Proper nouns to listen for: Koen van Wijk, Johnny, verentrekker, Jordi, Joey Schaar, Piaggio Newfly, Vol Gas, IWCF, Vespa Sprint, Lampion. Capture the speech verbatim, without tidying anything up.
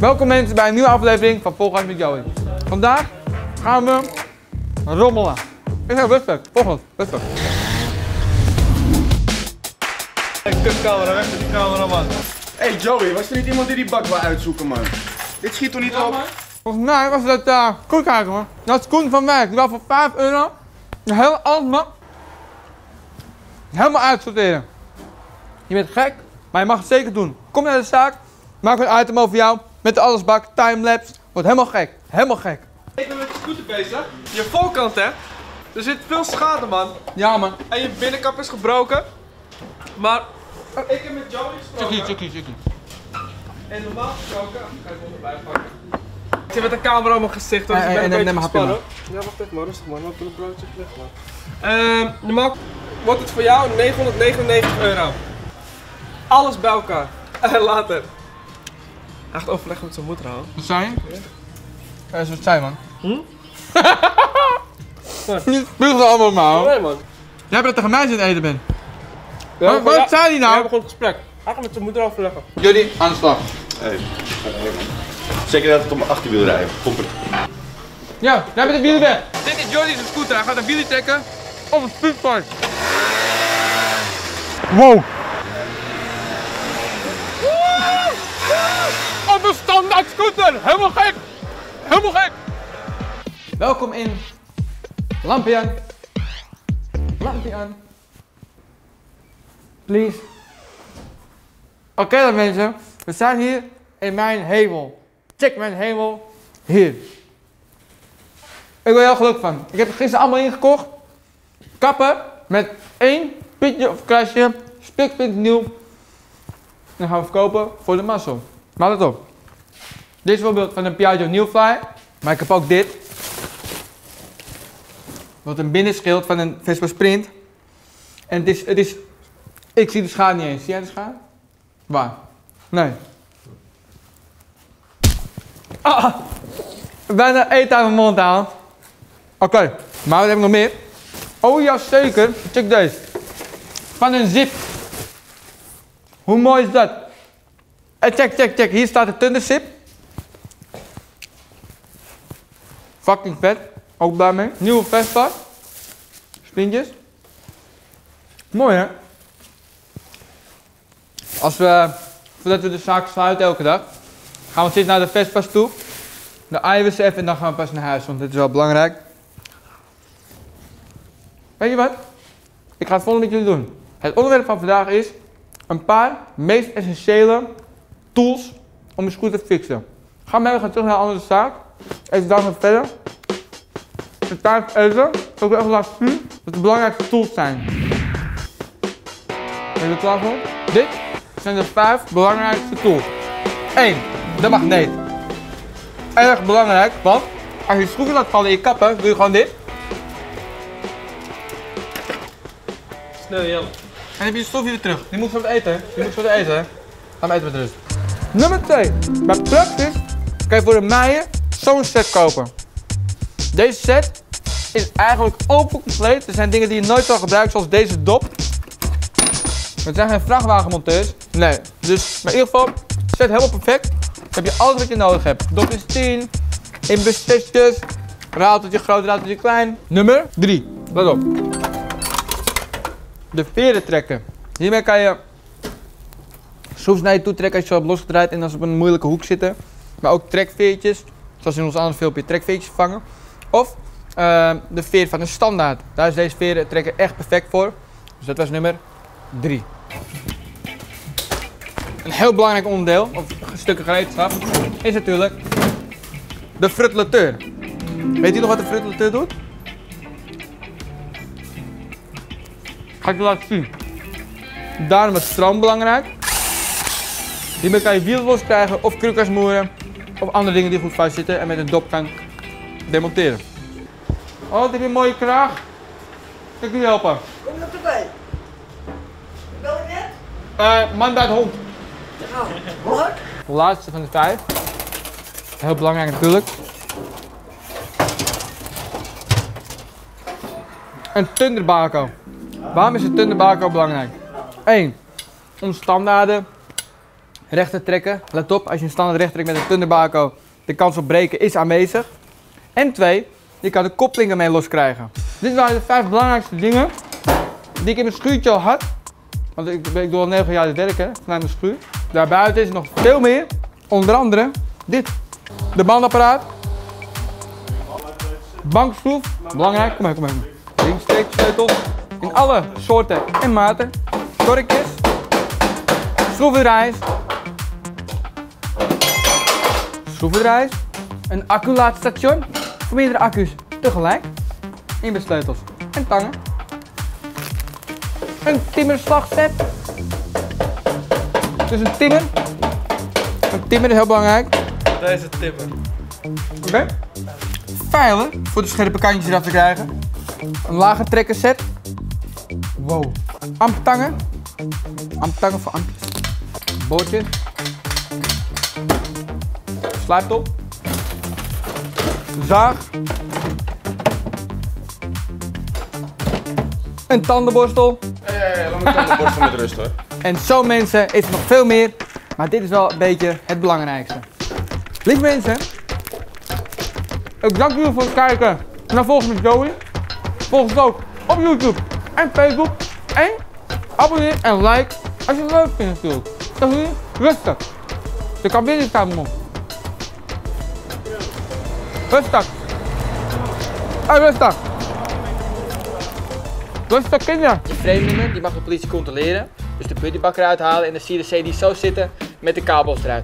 Welkom mensen bij een nieuwe aflevering van Vol Gas met Johnny. Vandaag gaan we rommelen. Ik heb rustig, volgens, rustig. Kutcamera, weg met die camera man. Hey Joey, was er niet iemand die die bak wil uitzoeken man? Dit schiet toch niet ja, op? Man. Volgens mij was dat uh, Koen kijken man. Dat is Koen van Wijk, die wil voor vijf euro de hele Alma helemaal uitsorteren. Je bent gek, maar je mag het zeker doen. Kom naar de zaak. Maak een item over jou, met de allesbak, timelapse. Wordt helemaal gek, helemaal gek. Ik ben met de scooter bezig. Je voorkant hè, er zit veel schade man. Ja man. En je binnenkap is gebroken. Maar ik heb met Johnny gesproken. Checkie, checkie, checkie. En normaal gesproken, ik ga het onderbij pakken. Ik zit met een camera op mijn gezicht, dus hey, ik ben hey, een neem, beetje neem gespannen. Ja wacht even man, rustig man, want een broodje ligt man. Ehm, uh, normaal wordt het voor jou negenhonderdnegenennegentig euro. Alles bij elkaar. En later. Echt overleg met zijn moeder houden. Wat zei je? Ja. Ja, dat is wat zei man. Hm? Je spuugt het allemaal maar. Nee man. Jij hebt dat tegen mij zitten eten bent. Ja, wat, wat ja, zei hij nou? We hebben gewoon een gesprek. Hij gaat met zijn moeder overleggen. Jullie aan de slag. Hey. Zeker dat het om mijn achterwiel rijdt. Pomper. Ja, jij bent de wielen weg. Dit is Jordi zijn scooter. Hij gaat een wielen trekken op het spuugpark. Wow. Op een standaard scooter! Helemaal gek! Helemaal gek! Welkom in Lampion. Lampion. Please. Oké okay, dan mensen, we staan hier in mijn hemel. Check mijn hemel. Hier. Ik ben heel gelukkig van. Ik heb er gisteren allemaal ingekocht. Kappen met één pitje of krasje. Spikpint nieuw. En gaan we verkopen voor de massa. Maar let op. Dit is bijvoorbeeld van een Piaggio Newfly. Maar ik heb ook dit. Wat een binnenschild van een Vespa Sprint. En het is, het is... Ik zie de schade niet eens. Zie jij de schade? Waar? Nee. Ah! Bijna eten uit mijn mond halen. Oké. Okay. Maar wat heb ik nog meer? Oh ja, zeker. Check deze. Van een zip. Hoe mooi is dat? En check, check, check. Hier staat de tundersip. Fucking vet. Ook blij mee. Nieuwe Vespa. Sprintjes. Mooi hè? Als we, voordat we de zaak sluiten elke dag, gaan we steeds naar de Vespa's toe. De I W C F en dan gaan we pas naar huis, want dit is wel belangrijk. Weet je wat? Ik ga het volgende met jullie doen. Het onderwerp van vandaag is een paar meest essentiële tools om je scooter te fixen. Ga mee, we gaan terug naar een andere zaak. Even daarvan verder. De taart even. Zal ik even laten zien wat de belangrijkste tools zijn. Ben je er klaar voor? Dit zijn de vijf belangrijkste tools. één. De magneet. Erg belangrijk, want als je schroeven laat vallen in je kappen, doe je gewoon dit. Snel jellen. En dan heb je de stof weer terug. Die moet voor het eten, hè? Die moet voor het eten, hè? Ga maar eten met rust. Nummer twee. Bij Praktisch kan je voor de meier zo'n set kopen. Deze set is eigenlijk open compleet. Er zijn dingen die je nooit zal gebruiken, zoals deze dop. Het zijn geen vrachtwagenmonteurs. Nee. Dus maar in ieder geval, set helemaal perfect. Dan heb je alles wat je nodig hebt. Dop is tien. In bestekjes. Rateltje groot, rateltje klein. Nummer drie. Let op. De veren trekken. Hiermee kan je schroefs naar je toe trekken als je zo hebt losgedraaid en als ze op een moeilijke hoek zitten. Maar ook trekveertjes, zoals in ons andere filmpje, trekveertjes vangen. Of uh, de veer van een standaard. Daar is deze veren trekken echt perfect voor. Dus dat was nummer drie. Een heel belangrijk onderdeel, of stukken gereedschap, is natuurlijk de fruttelateur. Weet u nog wat de fruttelateur doet? Ga ik je laten zien. Daarom is stroom belangrijk. Hiermee kan je wielen los krijgen of krukkasmoeren of andere dingen die goed vastzitten en met een dop kan demonteren. Oh, dit is een mooie kraag. Kan ik jullie helpen? Kom je nog erbij? Wel net? Uh, man bij het hond. Ja, de laatste van de vijf. Heel belangrijk natuurlijk. Een tunderbako. Waarom is een tunderbako belangrijk? één. Om standaarden rechter trekken. Let op, als je een standaard rechter trekt met een thunderbako, de kans op breken is aanwezig. En twee, je kan de koppeling ermee loskrijgen. Dit waren de vijf belangrijkste dingen die ik in mijn schuurtje al had. Want ik, ik doe al negen jaar te werken vanuit mijn schuur. Daarbuiten is er nog veel meer. Onder andere dit. De bandapparaat. Bankschroef. Belangrijk. Kom maar, kom maar. Ringsteeksleutels. In alle soorten en maten. Torkjes. Schroevendraaiers. Schroevendraaiers. Een acculaatsstation voor meerdere accu's tegelijk. Inbesleutels en tangen. Een timmerslagset. Dus een timmer. Een timmer is heel belangrijk. Deze timmer. Oké. Okay. Pijlen voor de scherpe kantjes eraf te krijgen. Een lage trekkerset. Wow. Amptangen. Amptangen voor ampjes. Boordjes. Slijptop. Zaag. Een tandenborstel. Ja, ja, ja, laat mijn tandenborstel met rust hoor. En zo mensen is er nog veel meer, maar dit is wel een beetje het belangrijkste. Lieve mensen, ik dank jullie voor het kijken naar Vol Gas met Johnny. Volg ons ook op YouTube en Facebook. En abonneer en like als je het leuk vindt natuurlijk. Dan doe je rustig. Je kan binnen staan, man. Rustig. Hey, rustig. Rustig, kinderen. De frame die mag de politie controleren. Dus de buddybakker uithalen en dan zie je de C D's zo zitten met de kabels eruit.